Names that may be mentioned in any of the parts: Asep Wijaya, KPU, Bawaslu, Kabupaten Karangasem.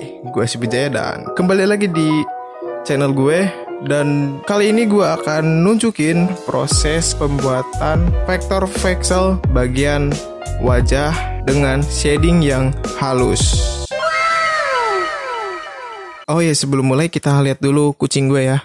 Hai, gue Asep Wijaya dan kembali lagi di channel gue. Dan kali ini gue akan nunjukin proses pembuatan vektor pixel bagian wajah dengan shading yang halus. Oh ya, sebelum mulai kita lihat dulu kucing gue ya.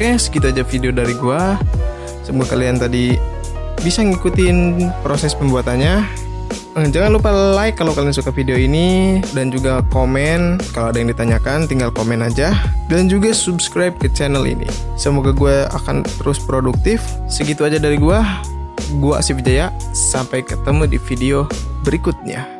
Oke, segitu aja video dari gua. Semoga kalian tadi bisa ngikutin proses pembuatannya. Jangan lupa like kalau kalian suka video ini, dan juga komen kalau ada yang ditanyakan, tinggal komen aja, dan juga subscribe ke channel ini. Semoga gue akan terus produktif. Segitu aja dari gue Asep Wijaya. Sampai ketemu di video berikutnya.